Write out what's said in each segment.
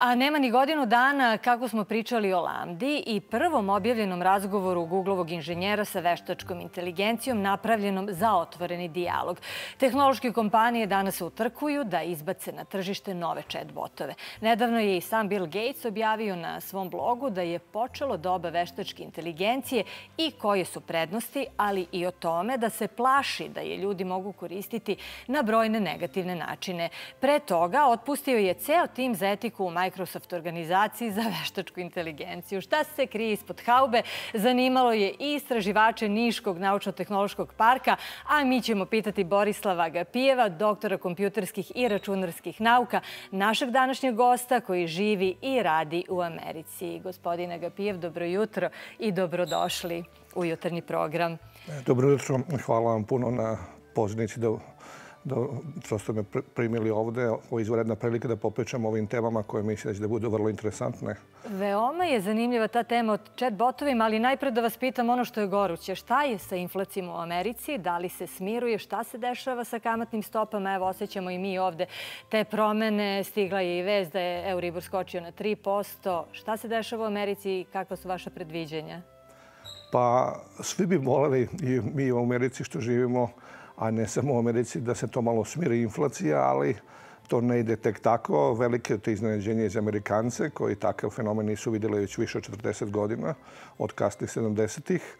A nema ni godinu dana kako smo pričali o Lambdi i prvom objavljenom razgovoru Googlovog inženjera sa veštačkom inteligencijom napravljenom za otvoreni dijalog. Tehnološke kompanije danas utrkuju da izbace na tržište nove chatbotove. Nedavno je i sam Bill Gates objavio na svom blogu da je počelo doba veštačke inteligencije i koje su prednosti, ali i o tome da se plaši da je ljudi mogu koristiti na brojne negativne načine. Pre toga otpustio je ceo tim za etiku u Microsoft organizaciji za veštačku inteligenciju. Šta se krije ispod haube? Zanimalo je i istraživače Niškog naučno-tehnološkog parka, a mi ćemo pitati Borislava Agapijeva, doktora kompjuterskih i računarskih nauka, našeg današnjeg gosta koji živi i radi u Americi. Gospodin Agapijev, dobro jutro i dobrodošli u jutarnji program. Dobro jutro. Hvala vam puno na pozornici da prosto me primili ovde. Ovo je izvanredna prilika da popričam o ovim temama koje mislim da budu vrlo interesantne. Veoma je zanimljiva ta tema o chatbotovima, ali najpred da vas pitam ono što je goruće. Šta je sa inflacijom u Americi? Da li se smiruje? Šta se dešava sa kamatnim stopama? Evo, osjećamo i mi ovde te promene. Stigla je i vest da je Euribor skočio na 3%. Šta se dešava u Americi i kakva su vaša predviđenja? Pa, svi bi voleli, i mi u Americi što živimo, a ne samo u Americi, da se to malo smiri inflacija, ali to ne ide tek tako. Veliko je to iznenađenje za Amerikance, koji takav fenomen nisu vidjeli već više od 40 godina, od kasnih 70-ih.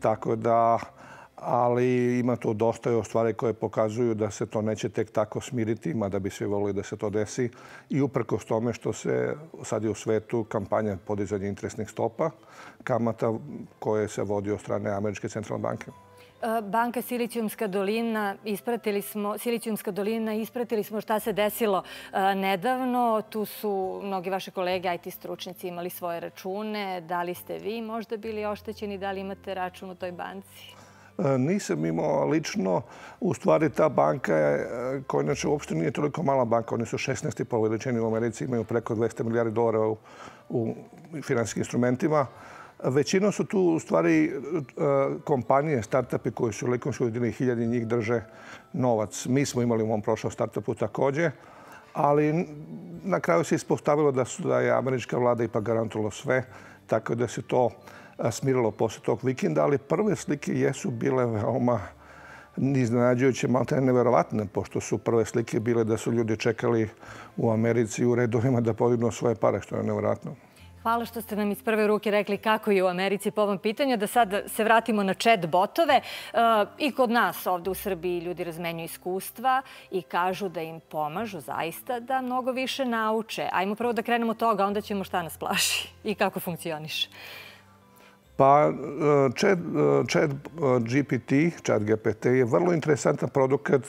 Tako da, ali ima tu dosta još stvari koje pokazuju da se to neće tek tako smiriti, mada bi svi volili da se to desi. I uprkos tome što se sad je u svetu kampanja podizanja interesnih stopa, kamata koje se vodi od strane Američke centralne banke. Banka Silicijumska dolina, ispratili smo šta se desilo nedavno. Tu su mnogi vaše kolege, IT stručnici, imali svoje račune. Da li ste vi možda bili oštećeni? Da li imate račun u toj banci? Nisam imao lično. U stvari, ta banka je, koja inače uopšte nije toliko mala banka, oni su 16. po veličini u Americi, imaju preko 200 milijardi dolara u finansijskim instrumentima. Većinom su tu u stvari kompanije, startupi koji su u Silikonskoj dolini, hiljadi njih drže novac. Mi smo imali u mom prošlom startupu također, ali na kraju se ispostavilo da je američka vlada ipak garantovala sve, tako da se to smirilo posle tog vikenda, ali prve slike jesu bile veoma iznenađujuće, malo te neverovatne, pošto su prve slike bile da su ljudi čekali u Americi u redovima da podignu svoje pare, što je neverovatno. Hvala što ste nam iz prve ruke rekli kako je u Americi po ovom pitanju. Da sad se vratimo na chatbotove. I kod nas ovde u Srbiji ljudi razmenjuju iskustva i kažu da im pomažu zaista da mnogo više nauče. Ajmo prvo da krenemo od toga, onda ćemo šta nas plaši i kako funkcioniše. Pa ChatGPT je vrlo interesantan produkat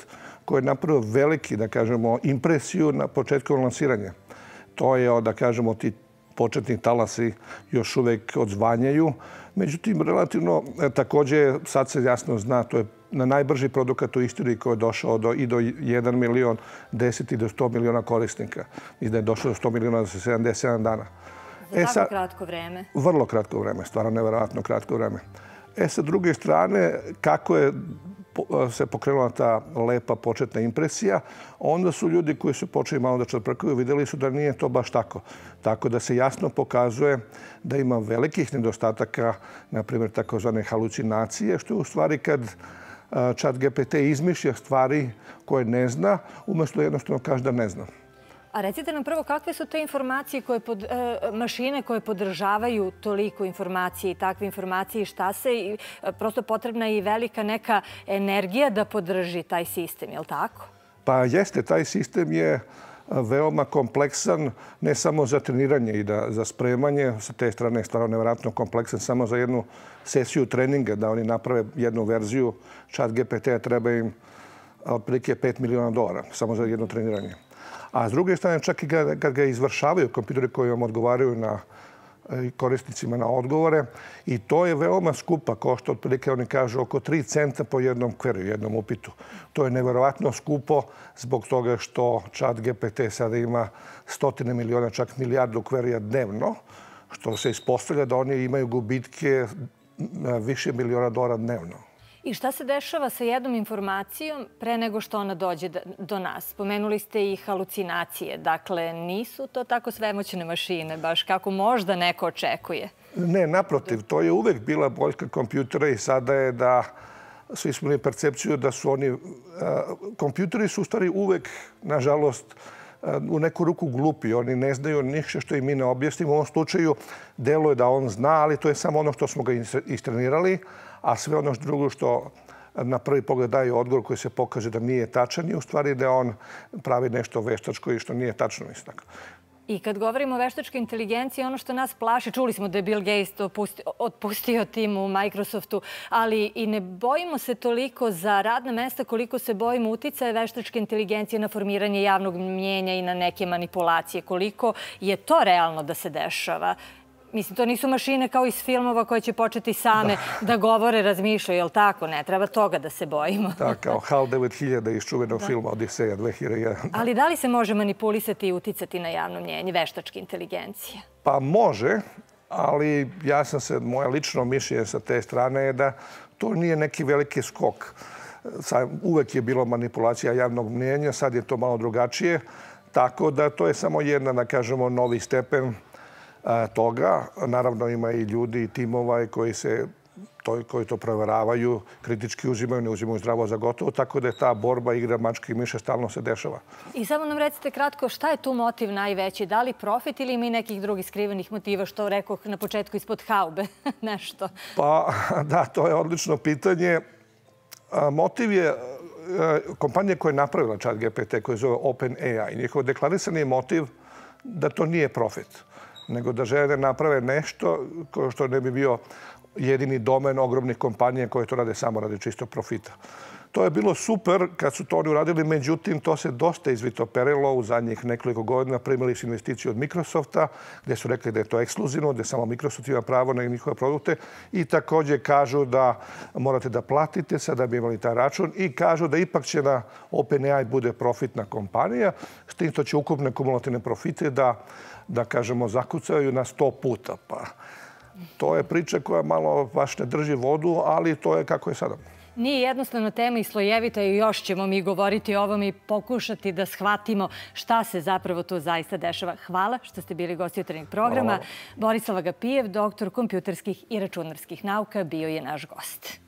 koji je napravio veliki, da kažemo, impresiju na početku lansiranja. To je, da kažemo, ti početni talasi još uvek odzvanjaju. Međutim, relativno također sad se jasno zna, to je na najbrži produkat u istoriji koji je došao do 1 milion, 10 i do 100 miliona korisnika. I da je došao do 100 miliona za 77 dana. Za tako kratko vreme? Vrlo kratko vreme, stvarno nevjerojatno kratko vreme. Sa druge strane, kako je se pokrenula ta lepa početna impresija, onda su ljudi koji su počeli malo da čeprkaju vidjeli su da nije to baš tako. Tako da se jasno pokazuje da ima velikih nedostataka, na primjer takozvane halucinacije, što je u stvari kad ChatGPT izmišlja stvari koje ne zna, umjesto jednostavno kaže da ne zna. A recite nam prvo kakve su te informacije mašine koje podržavaju toliko informacije i takve informacije i šta se, prosto potrebna je i velika neka energija da podrži taj sistem, je li tako? Pa jeste, taj sistem je veoma kompleksan, ne samo za treniranje i za spremanje. Sa te strane je stvarno nevjerojatno kompleksan samo za jednu sesiju treninga, da oni naprave jednu verziju ChatGPT-a treba im otprilike 5 miliona dolara samo za jedno treniranje. A s druge strane, čak i kad ga izvršavaju kompjuteri koji vam odgovaraju korisnicima na odgovore, i to je veoma skupa, košta otprilike, oni kažu, oko 3 centa po jednom kveriju, jednom upitu. To je nevjerovatno skupo zbog toga što ChatGPT sada ima stotine miliona, čak milijardu kverija dnevno, što se ispostavlja da oni imaju gubitke više miliona dolara dnevno. I šta se dešava sa jednom informacijom pre nego što ona dođe do nas? Spomenuli ste i halucinacije. Dakle, nisu to tako svemoćne mašine, baš kako možda neko očekuje. Ne, naprotiv. To je uvek bila boljka kompjutera i sada je da svi smo imali percepciju da su oni... Kompjuteri su u stvari uvek, nažalost, u neku ruku glupi. Oni ne znaju ništa što im mi ne objasnimo. U ovom slučaju delo je da on zna, ali to je samo ono što smo ga istrenirali, a sve ono drugo što na prvi pogled daje odgovor koji se pokaže da nije tačan i u stvari da on pravi nešto veštačko i što nije tačno istak. I kad govorimo o veštačkoj inteligenciji, ono što nas plaši, čuli smo da je Bill Gates otpustio tim u Microsoftu, ali i ne bojimo se toliko za radna mesta koliko se bojimo uticaja veštačke inteligencije na formiranje javnog mnjenja i na neke manipulacije. Koliko je to realno da se dešava? Mislim, to nisu mašine kao iz filmova koje će početi same da govore, razmišljaju, je li tako? Ne, treba toga da se bojimo. Da, kao Hal 9000 iz čuvenog filma Odiseja 2001. Ali da li se može manipulisati i uticati na javno mnjenje veštačke inteligencije? Pa može, ali moje lično mišljenje sa te strane je da to nije neki veliki skok. Uvek je bilo manipulacija javnog mnjenja, sad je to malo drugačije, tako da to je samo jedan, da kažemo, novi stepen toga. Naravno, ima i ljudi i timova koji to preveravaju, kritički uzimaju, ne uzimaju zdravo za gotovo, tako da je ta borba, igra mačke i miša stalno se dešava. I samo nam recite kratko, šta je tu motiv najveći? Da li profit ili ima i nekih drugih skrivenih motiva, što rekoh na početku ispod haube? Nešto. Pa da, to je odlično pitanje. Motiv je kompanija koja je napravila ChatGPT, koja je zove OpenAI. Njihov deklarisani motiv da to nije profit, nego da žele da naprave nešto što ne bi bio jedini domen ogromnih kompanija koje to rade samo radi čistog profita. To je bilo super kad su to oni uradili, međutim, to se dosta izvitoperilo u zadnjih nekoliko godina. Primili su investiciju od Microsofta, gdje su rekli da je to ekskluzivno, gdje samo Microsoft ima pravo na njihove produkte i također kažu da morate da platite sad da bi imali taj račun i kažu da ipak će na OpenAI bude profitna kompanija, s tim što će ukupne kumulativne profite da kažemo, zakucaju na 100 puta. Pa to je priča koja malo baš ne drži vodu, ali to je kako je sada. Nije jednostavna tema i slojevita i još ćemo mi govoriti o ovom i pokušati da shvatimo šta se zapravo tu zaista dešava. Hvala što ste bili gosti jutarnjeg programa. Borislav Agapijev, doktor kompjuterskih i računarskih nauka, bio je naš gost.